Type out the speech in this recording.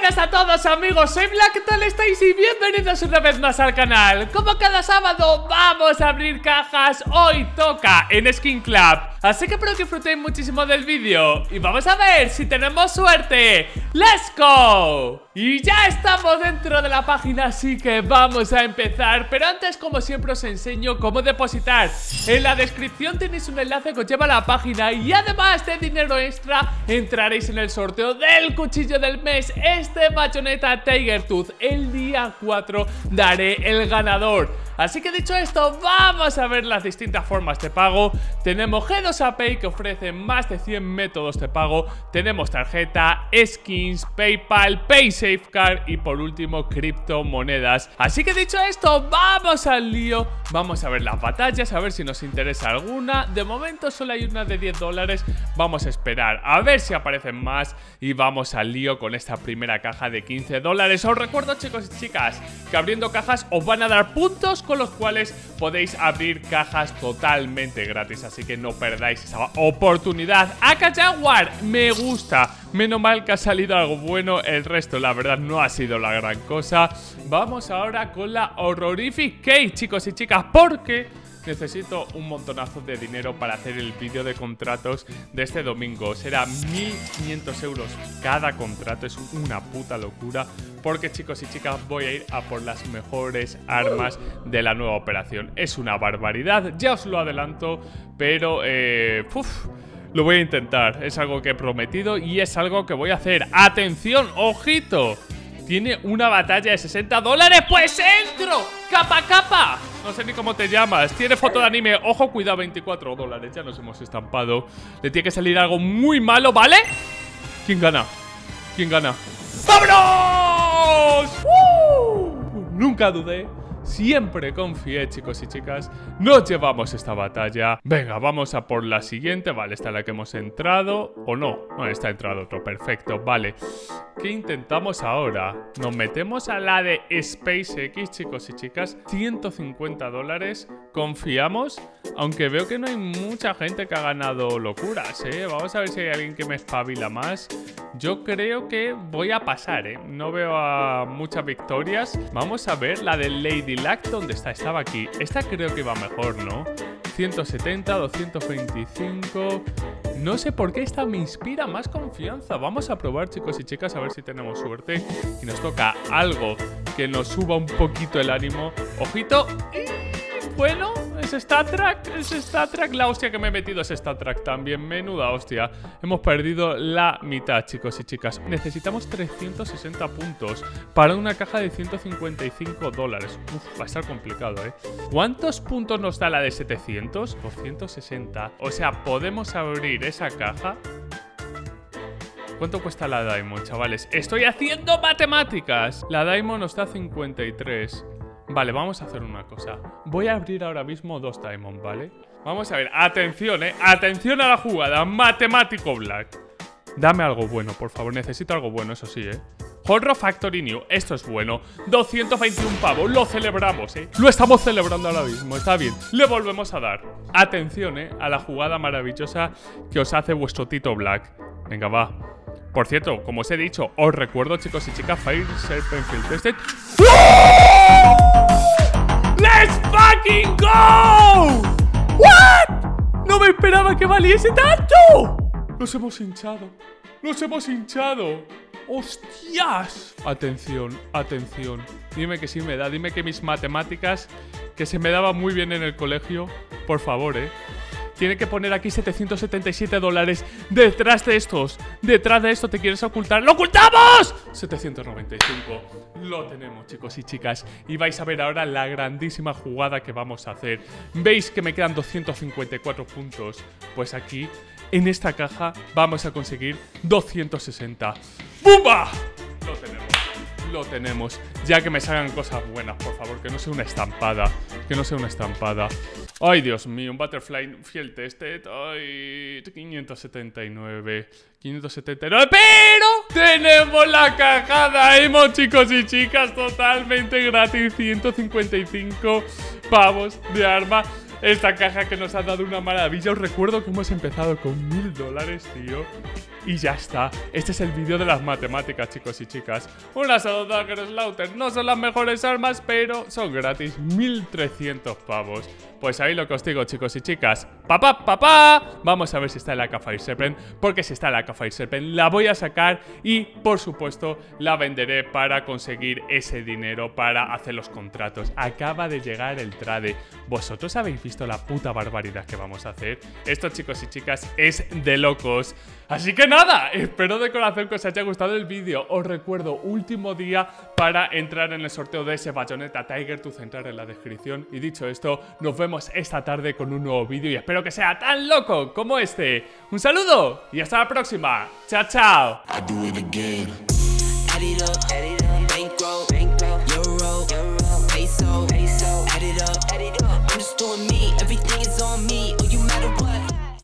buenas a todos, amigos, soy Black, tal estáis y bienvenidos una vez más al canal. Como cada sábado vamos a abrir cajas, hoy toca en Skin Club, así que espero que disfrutéis muchísimo del vídeo y vamos a ver si tenemos suerte. ¡Let's go! Y ya estamos dentro de la página, así que vamos a empezar. Pero antes, como siempre, os enseño cómo depositar. En la descripción tenéis un enlace que os lleva a la página y además de dinero extra entraréis en el sorteo del cuchillo del mes, este Bayoneta Tiger Tooth. El día 4 daré el ganador. Así que dicho esto, vamos a ver las distintas formas de pago. Tenemos G2APay, que ofrece más de 100 métodos de pago. Tenemos tarjeta, skins, PayPal, PaySafeCard y por último criptomonedas. Así que dicho esto, vamos al lío. Vamos a ver las batallas, a ver si nos interesa alguna. De momento solo hay una de 10 dólares. Vamos a esperar a ver si aparecen más y vamos al lío con esta primera caja de 15 dólares. Os recuerdo, chicos y chicas, que abriendo cajas os van a dar puntos con los cuales podéis abrir cajas totalmente gratis, así que no perdáis esa oportunidad. ¡Aka Jaguar! Me gusta. Menos mal que ha salido algo bueno. El resto, la verdad, no ha sido la gran cosa. Vamos ahora con la Horrorific Case, chicos y chicas, porque necesito un montonazo de dinero para hacer el vídeo de contratos de este domingo. Será 1.500 euros cada contrato. Es una puta locura, porque, chicos y chicas, voy a ir a por las mejores armas de la nueva operación. Es una barbaridad, ya os lo adelanto, pero lo voy a intentar. Es algo que he prometido y es algo que voy a hacer. ¡Atención! ¡Ojito! Tiene una batalla de 60 dólares. ¡Pues entro! ¡Capa, capa! No sé ni cómo te llamas. Tiene foto de anime. Ojo, cuidado, 24 dólares. Ya nos hemos estampado. Le tiene que salir algo muy malo, ¿vale? ¿Quién gana? ¿Quién gana? ¡Vámonos! Nunca dudé. Siempre confié, chicos y chicas. Nos llevamos esta batalla. Venga, vamos a por la siguiente. Vale, esta es la que hemos entrado. ¿O no? No, está entrado otro. Perfecto, vale. ¿Qué intentamos ahora? Nos metemos a la de SpaceX, chicos y chicas. 150 dólares. Confiamos. Aunque veo que no hay mucha gente que ha ganado locuras, ¿eh? Vamos a ver si hay alguien que me espabila más. Yo creo que voy a pasar, ¿eh? No veo a muchas victorias. Vamos a ver la de Lady Black. ¿Dónde está? Estaba aquí. Esta creo que va mejor, ¿no? 170, 225... No sé por qué esta me inspira más confianza. Vamos a probar, chicos y chicas, a ver si tenemos suerte. Y nos toca algo que nos suba un poquito el ánimo. ¡Ojito! Bueno, es Star Trek, es Star Trek. La hostia que me he metido es Star Trek también. Menuda hostia. Hemos perdido la mitad, chicos y chicas. Necesitamos 360 puntos para una caja de 155 dólares. Uf, va a estar complicado, ¿eh? ¿Cuántos puntos nos da la de 700? 260. O sea, podemos abrir esa caja. ¿Cuánto cuesta la Diamond, chavales? ¡Estoy haciendo matemáticas! La Diamond nos da 53. Vale, vamos a hacer una cosa. Voy a abrir ahora mismo dos Diamond, ¿vale? Vamos a ver, atención, ¿eh? Atención a la jugada, matemático Black. Dame algo bueno, por favor, necesito algo bueno, eso sí, ¿eh? Horror Factory New, esto es bueno. 221 pavos, lo celebramos, ¿eh? Lo estamos celebrando ahora mismo, está bien. Le volvemos a dar. Atención, ¿eh? A la jugada maravillosa que os hace vuestro Tito Black. Venga, va. Por cierto, como os he dicho, os recuerdo, chicos y chicas, Fire Serpent Field-Tested. ¡Let's fucking go! ¿What? No me esperaba que valiese tanto. Nos hemos hinchado. Nos hemos hinchado. ¡Hostias! Atención, atención. Dime que sí me da. Dime que mis matemáticas, que se me daba muy bien en el colegio. Por favor, ¿eh? Tiene que poner aquí 777 dólares detrás de estos. Detrás de esto te quieres ocultar. ¡Lo ocultamos! 795. Lo tenemos, chicos y chicas. Y vais a ver ahora la grandísima jugada que vamos a hacer. ¿Veis que me quedan 254 puntos? Pues aquí, en esta caja, vamos a conseguir 260. ¡Bumba! Lo tenemos. Lo tenemos. Ya que me salgan cosas buenas, por favor. Que no sea una estampada. Que no sea una estampada. Ay, Dios mío, un Butterfly Field-Tested. Ay, 579. 579. ¡Pero tenemos la cajada emo, chicos y chicas! Totalmente gratis. 155 pavos de arma. Esta caja que nos ha dado una maravilla. Os recuerdo que hemos empezado con $1000, tío. Y ya está. Este es el vídeo de las matemáticas, chicos y chicas. Unas Dagger Slaughter no son las mejores armas, pero son gratis. 1300 pavos. Pues ahí lo que os digo, chicos y chicas. ¡Papá, papá! Vamos a ver si está en la Café Serpent. Porque si está en la Café Serpent, la voy a sacar y, por supuesto, la venderé para conseguir ese dinero para hacer los contratos. Acaba de llegar el trade. ¿Vosotros habéis visto la puta barbaridad que vamos a hacer? Esto, chicos y chicas, es de locos. Así que nada, espero de corazón que os haya gustado el vídeo. Os recuerdo, último día para entrar en el sorteo de ese Bayoneta Tiger Tooth, entrar en la descripción. Y dicho esto, nos vemos esta tarde con un nuevo vídeo y espero que sea tan loco como este. Un saludo y hasta la próxima. Chao, chao.